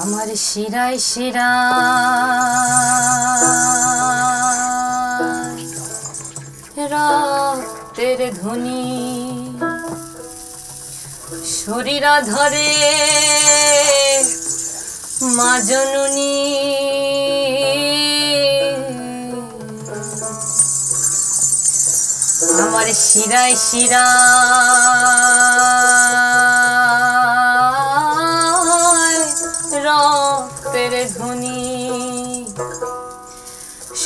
আমার শিরায় শিরায় রক্তের ধ্বনি, শরীরা ধরে মা জননী, আমার শিরায় শিরায় রক্তের ধ্বনি,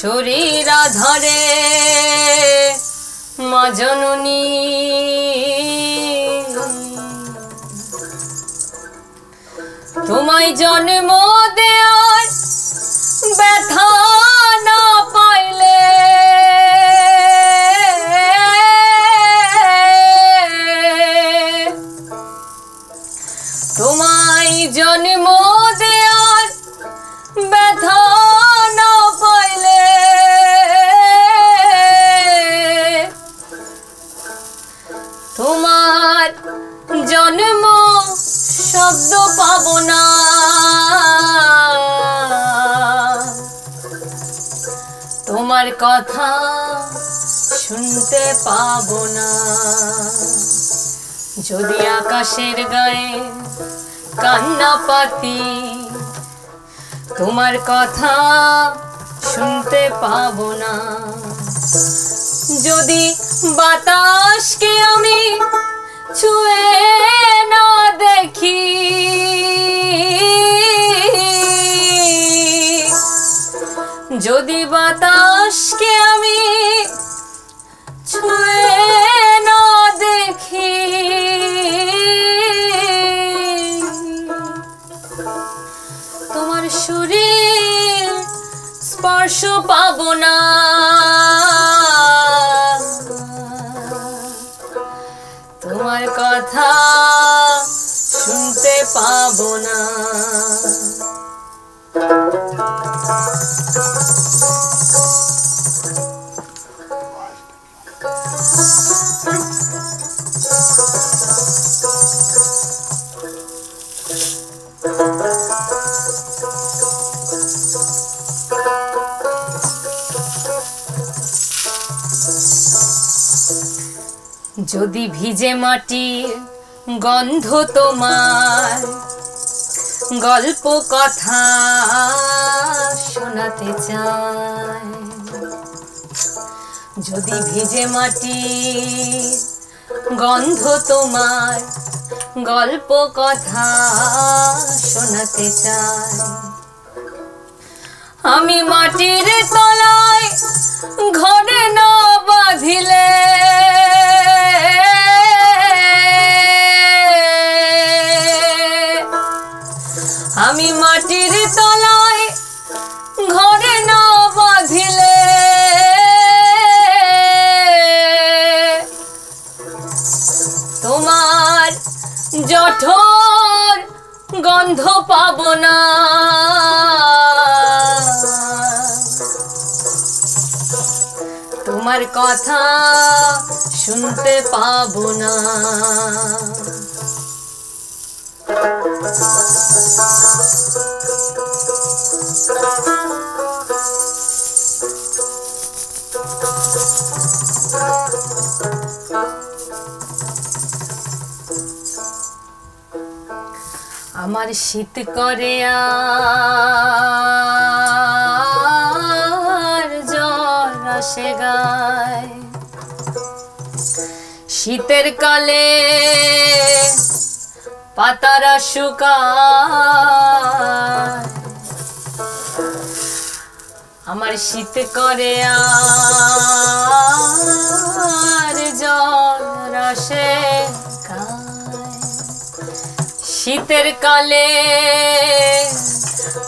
শরীরা ধরে মা জননী, তোমায় জন্ম দেওয়ার ব্যথা না পাইলে তোমার জন্ম শব্দ পাব না, তোমার কথা শুনতে পাব না। যদি আকাশের গায়ে কান্না পাতি, তোমার কথা শুনতে পাব না। যদি বাতাসকে আমি ছুঁয়ে না দেখি, যদি বাতাসকে আমি ছুঁয়ে না দেখি, তোমার শরীর স্পর্শ পাব না, তোমার কথা শুনতে পাব না। যদি ভিজে মাটির গন্ধ তোমার গল্প কথা শোনাতে চায়, যদি ভিজে মাটির গন্ধ তোমার গল্প কথা শোনাতে চায়, আমি মাটির তলায় ঘরে না বাঁধিলে, আমি মাটির তলায় ঘরে না বাঁধিলে, তোমার জঠর গন্ধ পাব না, তোমার কথা শুনতে পাব না। আমার শীত করে আর জ্বর আসে গায়, শীতের কালে পাতারা শুকায়, আমার শীত করে আর জ্বর আসে গায় শীতের কালে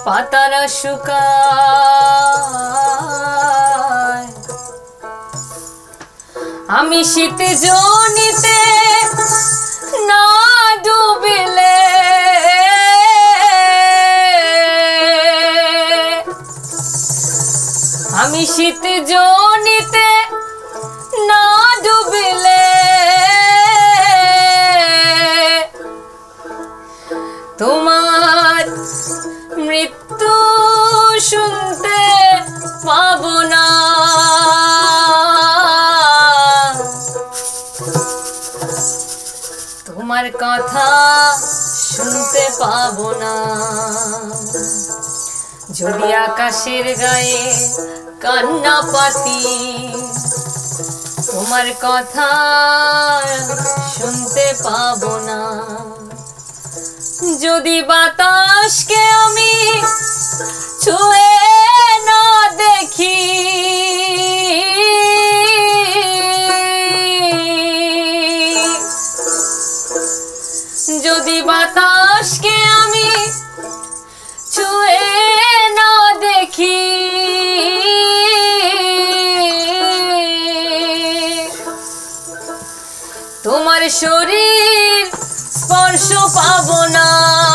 পাতারা শুকায় আমি শীত জনিতে না ডুবিলে আমি শীত জনিতে না ডুবিলে তোমার মৃত্যু শুনতে পাবো না তোমার কথা শুনতে পাবো না যদি আকাশের গায়ে কান্না পাতি তোমার কথা শুনতে পাবো না যদি বাতাসকে আমি ছুঁয়ে না দেখি যদি বাতাসকে আমি ছুঁয়ে না দেখি তোমার শরীর স্পর্শ পাবো না।